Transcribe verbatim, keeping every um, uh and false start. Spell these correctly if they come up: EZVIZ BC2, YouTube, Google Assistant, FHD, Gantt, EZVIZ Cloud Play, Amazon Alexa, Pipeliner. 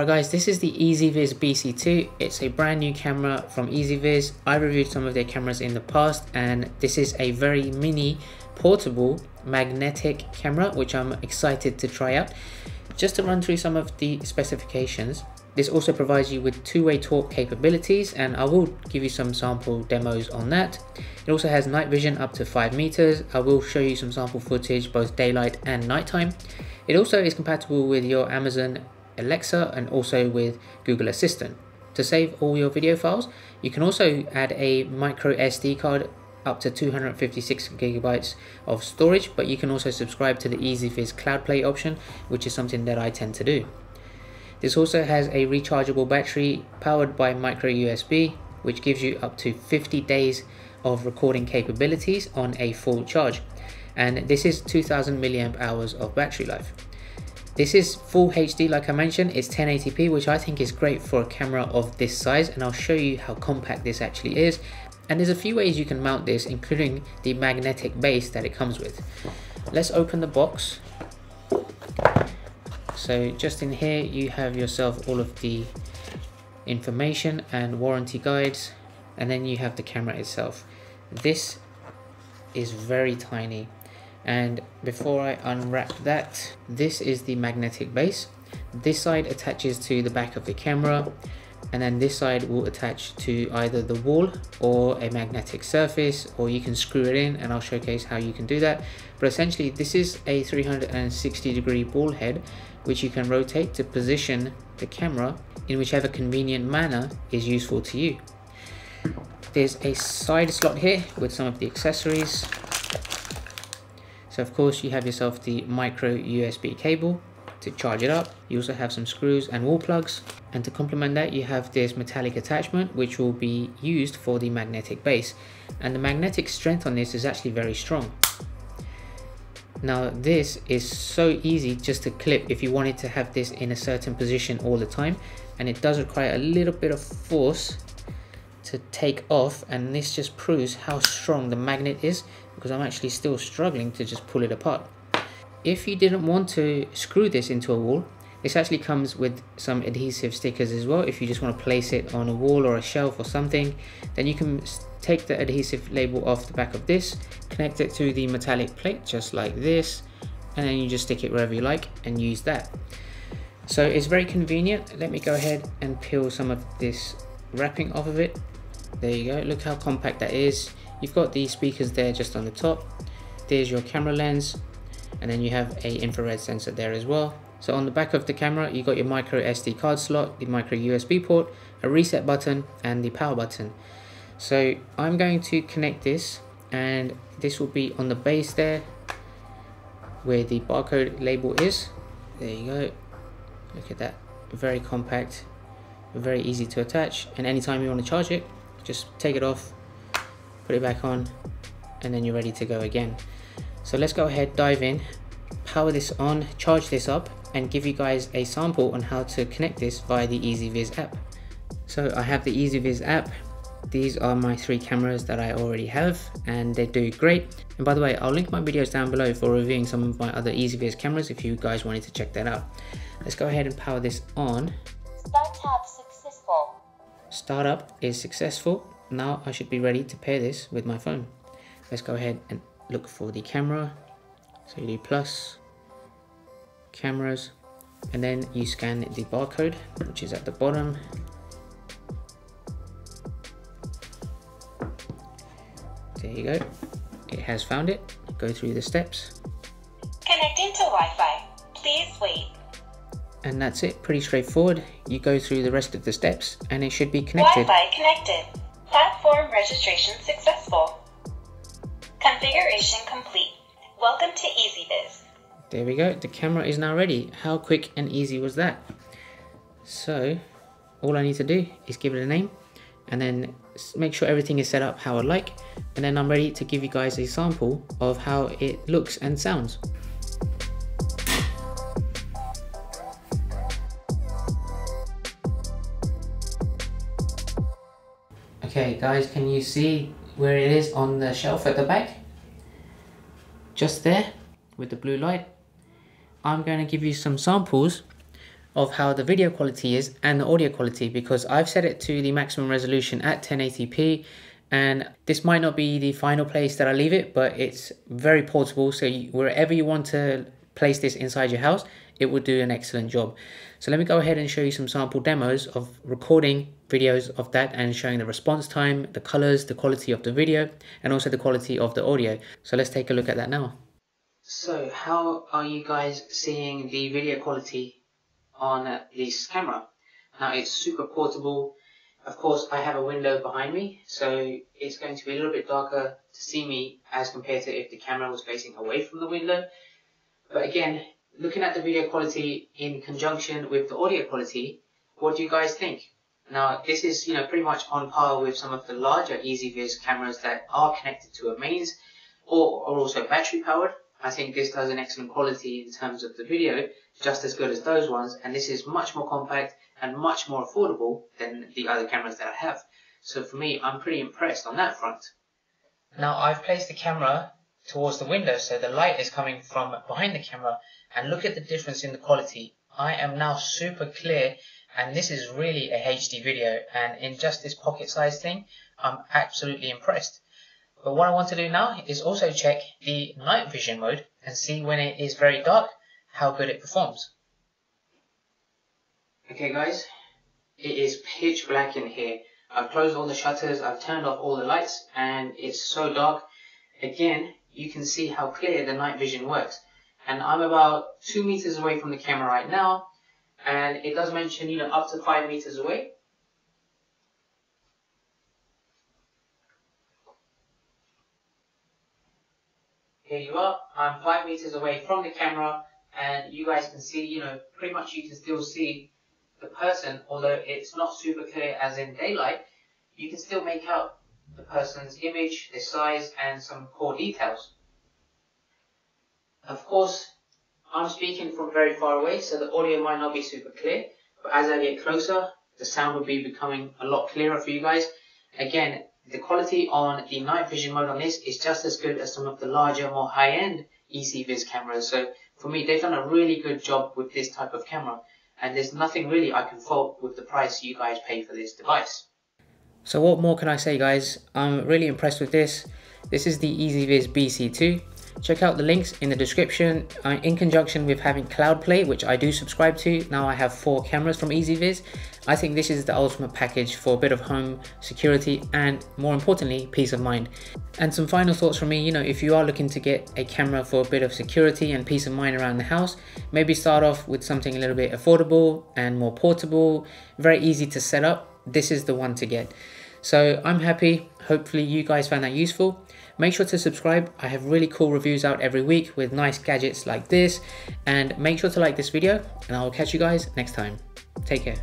Alright guys, this is the EZVIZ B C two. It's a brand new camera from EZVIZ. I reviewed some of their cameras in the past, and this is a very mini portable magnetic camera which I'm excited to try out. Just to run through some of the specifications, this also provides you with two-way torque capabilities, and I will give you some sample demos on that. It also has night vision up to five meters. I will show you some sample footage, both daylight and nighttime. It also is compatible with your Amazon Alexa and also with Google Assistant. To save all your video files, you can also add a micro S D card, up to two hundred fifty-six gigabytes of storage, but you can also subscribe to the EZVIZ Cloud Play option, which is something that I tend to do. This also has a rechargeable battery powered by micro U S B, which gives you up to fifty days of recording capabilities on a full charge. And this is two thousand milliamp hours of battery life. This is full H D, like I mentioned. It's ten eighty p, which I think is great for a camera of this size, and I'll show you how compact this actually is. And there's a few ways you can mount this, including the magnetic base that it comes with. Let's open the box. So just in here, you have yourself all of the information and warranty guides, and then you have the camera itself. This is very tiny. And before I unwrap that, this is the magnetic base. This side attaches to the back of the camera, and then this side will attach to either the wall or a magnetic surface, or you can screw it in, and I'll showcase how you can do that. But essentially, this is a three hundred sixty degree ball head which you can rotate to position the camera in whichever convenient manner is useful to you. There's a side slot here with some of the accessories. So of course you have yourself the micro U S B cable to charge it up. You also have some screws and wall plugs, and to complement that you have this metallic attachment which will be used for the magnetic base, and the magnetic strength on this is actually very strong. Now this is so easy just to clip if you wanted to have this in a certain position all the time, and it does require a little bit of force to take off, and this just proves how strong the magnet is, because I'm actually still struggling to just pull it apart. If you didn't want to screw this into a wall, this actually comes with some adhesive stickers as well. If you just want to place it on a wall or a shelf or something, then you can take the adhesive label off the back of this, connect it to the metallic plate just like this, and then you just stick it wherever you like and use that. So it's very convenient. Let me go ahead and peel some of this wrapping off of it. There you go, look how compact that is. You've got the speakers there just on the top. There's your camera lens, and then you have a infrared sensor there as well. So on the back of the camera, you got your micro S D card slot, the micro U S B port, a reset button, and the power button. So I'm going to connect this, and this will be on the base there where the barcode label is. There you go, look at that, very compact, very easy to attach, and anytime you want to charge it, just take it off, put it back on, and then you're ready to go again. So let's go ahead, dive in, power this on, charge this up, and give you guys a sample on how to connect this via the EZVIZ app. So I have the EZVIZ app. These are my three cameras that I already have, and they do great. And by the way, I'll link my videos down below for reviewing some of my other EZVIZ cameras if you guys wanted to check that out. Let's go ahead and power this on. Start up successful. Startup is successful. Now I should be ready to pair this with my phone. Let's go ahead and look for the camera. So you do plus, cameras, and then you scan the barcode, which is at the bottom. There you go. It has found it. Go through the steps. Connecting to Wi-Fi. Please wait. And that's it. Pretty straightforward. You go through the rest of the steps and it should be connected. Wi-Fi connected. Platform registration successful. Configuration complete. Welcome to EZVIZ. There we go. The camera is now ready. How quick and easy was that? So all I need to do is give it a name and then make sure everything is set up how I like. And then I'm ready to give you guys a sample of how it looks and sounds. Okay guys, can you see where it is on the shelf at the back? Just there with the blue light. I'm going to give you some samples of how the video quality is and the audio quality, because I've set it to the maximum resolution at ten eighty p, and this might not be the final place that I leave it, but it's very portable, so you, wherever you want to place this inside your house, it will do an excellent job. So let me go ahead and show you some sample demos of recording videos of that and showing the response time, the colors, the quality of the video, and also the quality of the audio. So let's take a look at that now. So how are you guys seeing the video quality on this camera? Now it's super portable. Of course, I have a window behind me, so it's going to be a little bit darker to see me as compared to if the camera was facing away from the window. But again, looking at the video quality in conjunction with the audio quality, what do you guys think? Now, this is, you know, pretty much on par with some of the larger EZVIZ cameras that are connected to a mains or are also battery powered. I think this does an excellent quality in terms of the video, just as good as those ones, and this is much more compact and much more affordable than the other cameras that I have. So for me, I'm pretty impressed on that front. Now, I've placed the camera towards the window, so the light is coming from behind the camera, and look at the difference in the quality. I am now super clear, and this is really a H D video, and in just this pocket size thing, I'm absolutely impressed. But what I want to do now is also check the night vision mode and see when it is very dark, how good it performs. Okay guys, it is pitch black in here. I've closed all the shutters, I've turned off all the lights, and it's so dark. Again, you can see how clear the night vision works. And I'm about two meters away from the camera right now, and it does mention, you know, up to five meters away. Here you are, I'm five meters away from the camera, and you guys can see, you know, pretty much you can still see the person, although it's not super clear as in daylight. You can still make out the person's image, their size, and some core details. Of course, I'm speaking from very far away, so the audio might not be super clear, but as I get closer, the sound will be becoming a lot clearer for you guys. Again, the quality on the night vision mode on this is just as good as some of the larger, more high-end EZVIZ cameras. So for me, they've done a really good job with this type of camera, and there's nothing really I can fault with the price you guys pay for this device. So what more can I say, guys? I'm really impressed with this. This is the EZVIZ B C two. Check out the links in the description. Uh, in conjunction with having Cloud Play, which I do subscribe to, now I have four cameras from EZVIZ. I think this is the ultimate package for a bit of home security and, more importantly, peace of mind. And some final thoughts from me, you know, if you are looking to get a camera for a bit of security and peace of mind around the house, maybe start off with something a little bit affordable and more portable, very easy to set up. This is the one to get. So I'm happy. Hopefully you guys found that useful. Make sure to subscribe. I have really cool reviews out every week with nice gadgets like this. And make sure to like this video, and I'll catch you guys next time. Take care.